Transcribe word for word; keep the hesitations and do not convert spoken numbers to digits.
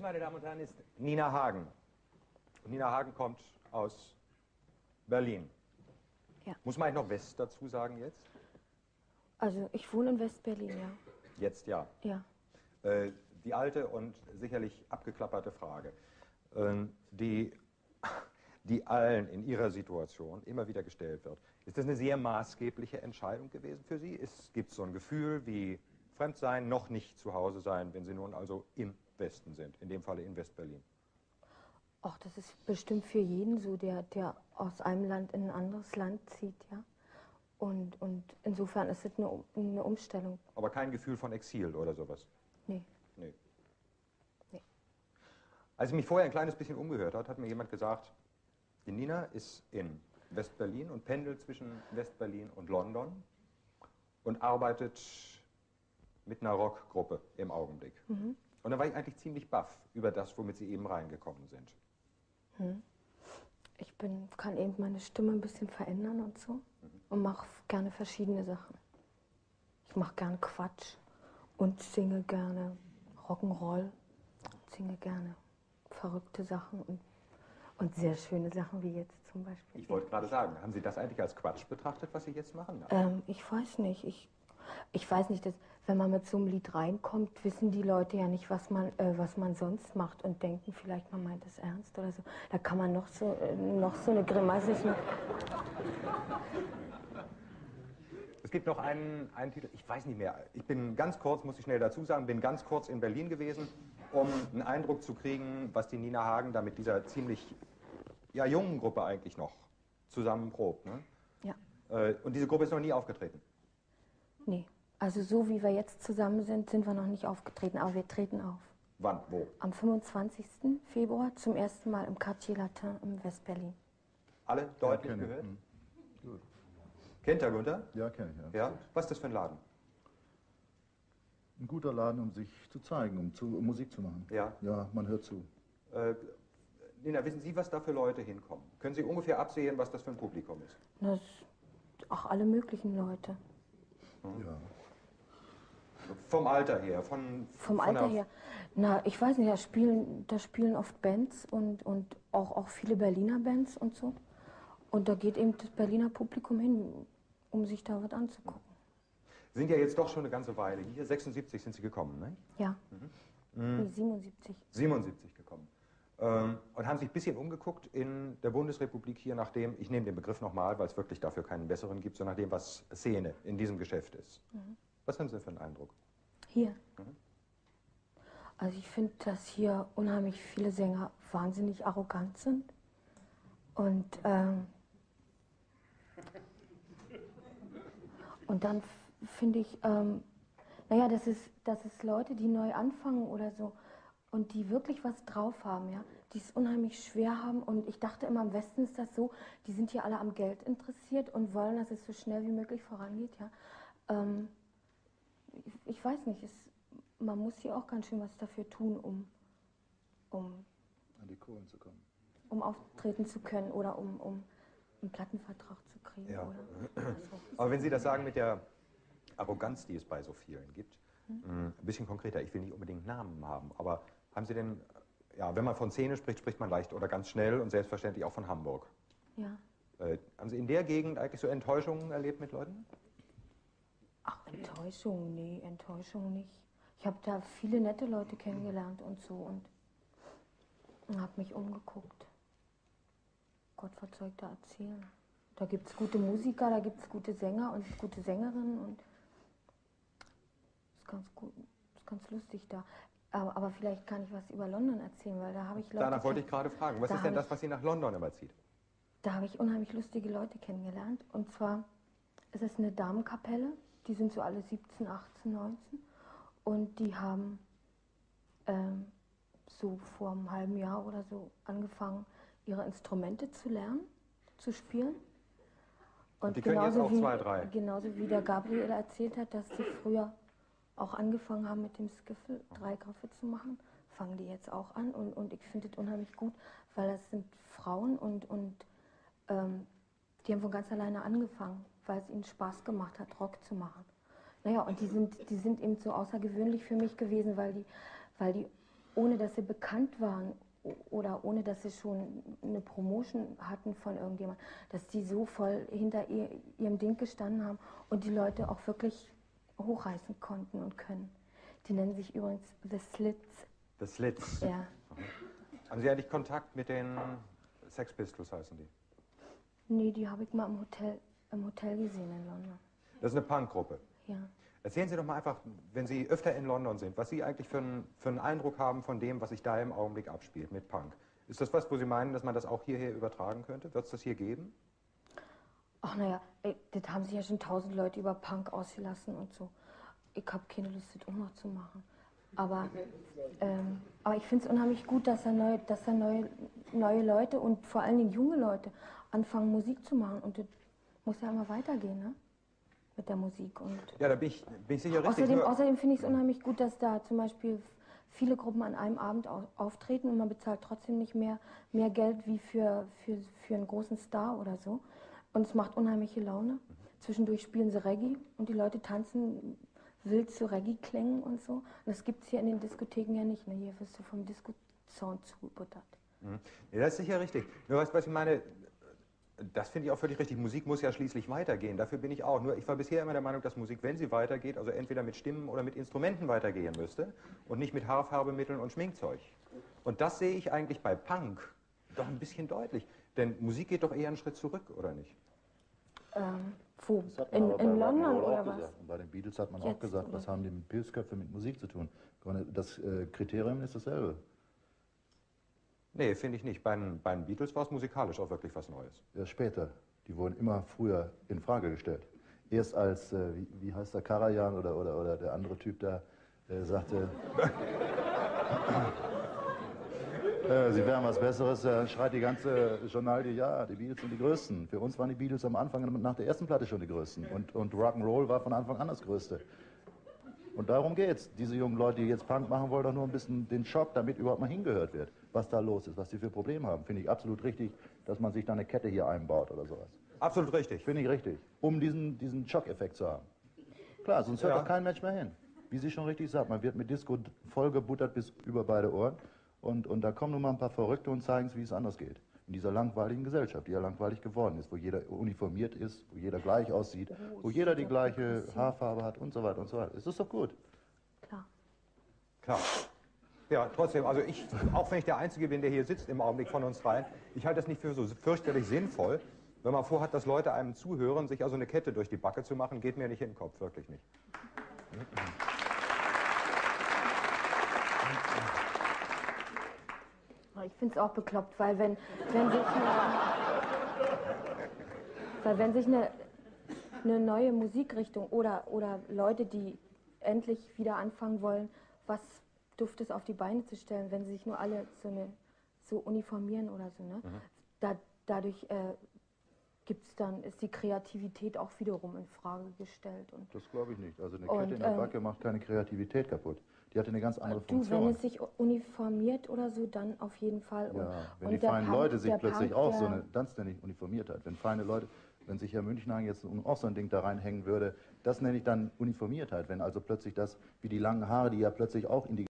Drittes, meine Damen und Herren, ist Nina Hagen. Nina Hagen kommt aus Berlin. Ja. Muss man eigentlich noch West dazu sagen jetzt? Also ich wohne in West-Berlin, ja. Jetzt ja? Ja. Äh, die alte und sicherlich abgeklapperte Frage, äh, die, die allen in ihrer Situation immer wieder gestellt wird. Ist das eine sehr maßgebliche Entscheidung gewesen für Sie? Gibt es so ein Gefühl wie Fremdsein, noch nicht zu Hause sein, wenn Sie nun also im Westen sind, in dem Falle in West-Berlin? Ach, das ist bestimmt für jeden so, der, der aus einem Land in ein anderes Land zieht, ja. Und, und insofern ist es eine, eine Umstellung. Aber kein Gefühl von Exil oder sowas? Nee. Nee. Nee. Als ich mich vorher ein kleines bisschen umgehört hat, hat mir jemand gesagt, die Nina ist in West-Berlin und pendelt zwischen West-Berlin und London und arbeitet mit einer Rockgruppe im Augenblick. Mhm. Und da war ich eigentlich ziemlich baff über das, womit Sie eben reingekommen sind. Hm. Ich bin, kann eben meine Stimme ein bisschen verändern und so. Mhm. Und mache gerne verschiedene Sachen. Ich mache gerne Quatsch und singe gerne Rock'n'Roll. Und singe gerne verrückte Sachen und, und sehr schöne Sachen, wie jetzt zum Beispiel. Ich wollte gerade sagen, haben Sie das eigentlich als Quatsch betrachtet, was Sie jetzt machen? Ähm, ich weiß nicht. Ich, ich weiß nicht, dass, wenn man mit so einem Lied reinkommt, wissen die Leute ja nicht, was man, äh, was man sonst macht und denken vielleicht, man meint das ernst oder so. Da kann man noch so, äh, noch so eine Grimasse. Es gibt noch einen, einen Titel, ich weiß nicht mehr, ich bin ganz kurz, muss ich schnell dazu sagen, bin ganz kurz in Berlin gewesen, um einen Eindruck zu kriegen, was die Nina Hagen da mit dieser ziemlich ja, jungen Gruppe eigentlich noch zusammen probt. Ne? Ja. Äh, und diese Gruppe ist noch nie aufgetreten? Nee. Also so wie wir jetzt zusammen sind, sind wir noch nicht aufgetreten, aber wir treten auf. Wann? Wo? Am fünfundzwanzigsten Februar zum ersten Mal im Quartier Latin in West-Berlin. Alle deutlich ja, gehört? Mhm. Gut. Kennt der Gunther? Ja, kenne ich. Ja. Ja? Was ist das für ein Laden? Ein guter Laden, um sich zu zeigen, um, zu, um Musik zu machen. Ja. Ja, man hört zu. Äh, Nina, wissen Sie, was da für Leute hinkommen? Können Sie ungefähr absehen, was das für ein Publikum ist? Na, auch alle möglichen Leute. Hm. Ja. Vom Alter her? Von, Vom von Alter her? Na, ich weiß nicht, da spielen, da spielen oft Bands und, und auch, auch viele Berliner Bands und so. Und da geht eben das Berliner Publikum hin, um sich da was anzugucken. Sie sind ja jetzt doch schon eine ganze Weile hier. sechsundsiebzig sind Sie gekommen, ne? Ja. Mhm. Mhm. siebenundsiebzig. siebenundsiebzig gekommen. Ähm, und haben sich ein bisschen umgeguckt in der Bundesrepublik hier nach dem, ich nehme den Begriff nochmal, weil es wirklich dafür keinen besseren gibt, sondern nach dem, was Szene in diesem Geschäft ist. Mhm. Was haben Sie denn für einen Eindruck? Hier. Mhm. Also ich finde, dass hier unheimlich viele Sänger wahnsinnig arrogant sind. Und, ähm, und dann finde ich, ähm, naja, das ist, das ist Leute, die neu anfangen oder so und die wirklich was drauf haben, ja, die es unheimlich schwer haben. Und ich dachte immer, im Westen ist das so, die sind hier alle am Geld interessiert und wollen, dass es so schnell wie möglich vorangeht, ja. Ähm, ich, ich weiß nicht, es, man muss hier auch ganz schön was dafür tun, um, um an die Kohlen zu kommen. Um auftreten zu können oder um, um einen Plattenvertrag zu kriegen. Ja. Oder? Also, aber wenn Sie das sagen mit der Arroganz, die es bei so vielen gibt, hm? Ein bisschen konkreter, ich will nicht unbedingt Namen haben, aber haben Sie denn, ja, wenn man von Szene spricht, spricht man leicht oder ganz schnell und selbstverständlich auch von Hamburg. Ja. Äh, haben Sie in der Gegend eigentlich so Enttäuschungen erlebt mit Leuten? Ach, Enttäuschung, nee, Enttäuschung nicht. Ich habe da viele nette Leute kennengelernt und so und, und habe mich umgeguckt. Gott verzeugter Erzählen. Da gibt es gute Musiker, da gibt es gute Sänger und gute Sängerinnen und ist ganz gut, ist ganz lustig da. Aber, aber vielleicht kann ich was über London erzählen, weil da habe ich Leute... Danach wollte ich gerade fragen, was ist denn das, was Sie nach London immer zieht? Da habe ich unheimlich lustige Leute kennengelernt und zwar... Es ist eine Damenkapelle, die sind so alle siebzehn, achtzehn, neunzehn und die haben ähm, so vor einem halben Jahr oder so angefangen, ihre Instrumente zu lernen, zu spielen. Und, und die können jetzt auch wie, zwei, drei. Genauso wie der Gabriel erzählt hat, dass sie früher auch angefangen haben mit dem Skiffle, drei Griffe zu machen, fangen die jetzt auch an und, und ich finde das unheimlich gut, weil das sind Frauen und, und ähm, die haben von ganz alleine angefangen, weil es ihnen Spaß gemacht hat, Rock zu machen. Naja, und die sind, die sind eben so außergewöhnlich für mich gewesen, weil die, weil die ohne dass sie bekannt waren oder ohne dass sie schon eine Promotion hatten von irgendjemand, dass die so voll hinter ihr, ihrem Ding gestanden haben und die Leute auch wirklich hochreißen konnten und können. Die nennen sich übrigens The Slits. The Slits? Ja. Haben Sie eigentlich Kontakt mit den Sex Pistols, heißen die? Nee, die habe ich mal im Hotel, im Hotel gesehen in London. Das ist eine Punkgruppe? Ja. Erzählen Sie doch mal einfach, wenn Sie öfter in London sind, was Sie eigentlich für einen, für einen Eindruck haben von dem, was sich da im Augenblick abspielt mit Punk. Ist das was, wo Sie meinen, dass man das auch hierher übertragen könnte? Wird es das hier geben? Ach naja, das haben sich ja schon tausend Leute über Punk ausgelassen und so. Ich habe keine Lust, das auch noch zu machen. Aber, ähm, aber ich finde es unheimlich gut, dass da, neue, dass da neue, neue Leute und vor allen Dingen junge Leute anfangen, Musik zu machen. Und das muss ja immer weitergehen, ne? Mit der Musik. Und ja, da bin ich, bin ich sicher richtig. Außerdem, außerdem finde ich es unheimlich gut, dass da zum Beispiel viele Gruppen an einem Abend au auftreten und man bezahlt trotzdem nicht mehr, mehr Geld wie für, für, für einen großen Star oder so. Und es macht unheimliche Laune. Mhm. Zwischendurch spielen sie Reggae und die Leute tanzen wild zu Reggae-Klängen und so. Und das gibt es hier in den Diskotheken ja nicht. Ne? Hier wirst du vom Disco-Sound zugebuttert. Mhm. Ja, das ist sicher richtig. Nur weißt du, was ich meine? Das finde ich auch völlig richtig. Musik muss ja schließlich weitergehen. Dafür bin ich auch. Nur ich war bisher immer der Meinung, dass Musik, wenn sie weitergeht, also entweder mit Stimmen oder mit Instrumenten weitergehen müsste und nicht mit Haarfarbemitteln und Schminkzeug. Und das sehe ich eigentlich bei Punk doch ein bisschen deutlich. Denn Musik geht doch eher einen Schritt zurück, oder nicht? Ähm, wo? In, in London oder was? Gesagt. Und bei den Beatles hat man Jetzt, auch gesagt, oder? Was haben die mit Pilzköpfe mit Musik zu tun? Das äh, Kriterium ist dasselbe. Nee, finde ich nicht. Bei den, bei den Beatles war es musikalisch auch wirklich was Neues. Ja, später. Die wurden immer früher in Frage gestellt. Erst als, äh, wie, wie heißt der, Karajan oder, oder, oder der andere Typ da, äh, sagte, äh, sie wären was Besseres, äh, schreit die ganze Journal, die, ja, die Beatles sind die Größten. Für uns waren die Beatles am Anfang, nach der ersten Platte schon die Größten. Und, und Rock'n'Roll war von Anfang an das Größte. Und darum geht's. Diese jungen Leute, die jetzt Punk machen, wollen doch nur ein bisschen den Schock, damit überhaupt mal hingehört wird, was da los ist, was sie für Probleme haben. Finde ich absolut richtig, dass man sich da eine Kette hier einbaut oder sowas. Absolut richtig. Finde ich richtig, um diesen, diesen Schockeffekt zu haben. Klar, sonst hört ja. Doch kein Mensch mehr hin. Wie Sie schon richtig sagt, man wird mit Disco vollgebuttert bis über beide Ohren. Und, und da kommen nun mal ein paar Verrückte und zeigen es, wie es anders geht. In dieser langweiligen Gesellschaft, die ja langweilig geworden ist, wo jeder uniformiert ist, wo jeder gleich aussieht, wo jeder die gleiche Haarfarbe hat und so weiter und so weiter. Ist das doch gut? Klar. Klar. Ja, trotzdem, also ich, auch wenn ich der Einzige bin, der hier sitzt im Augenblick von uns dreien, ich halte das nicht für so fürchterlich sinnvoll, wenn man vorhat, dass Leute einem zuhören, sich also eine Kette durch die Backe zu machen, geht mir nicht in den Kopf, wirklich nicht. Ich finde es auch bekloppt, weil wenn, wenn sich eine, weil wenn sich eine, eine neue Musikrichtung oder, oder Leute, die endlich wieder anfangen wollen, was Duftes auf die Beine zu stellen, wenn sie sich nur alle so, eine, so uniformieren oder so, ne? Mhm. Da, dadurch äh, gibt's dann, ist die Kreativität auch wiederum in Frage gestellt. Und das glaube ich nicht. Also eine Kette und, in der Backe ähm, macht keine Kreativität kaputt. Die hatte eine ganz andere Funktion. Du, wenn es sich uniformiert oder so, dann auf jeden Fall. Ja, und, wenn und die feinen Punk, Leute sich plötzlich Punk, auch so eine, das nenne ich Uniformiertheit. Wenn feine Leute, wenn sich ja Münchenhagen jetzt auch so ein Ding da reinhängen würde, das nenne ich dann Uniformiertheit. Wenn also plötzlich das, wie die langen Haare, die ja plötzlich auch in die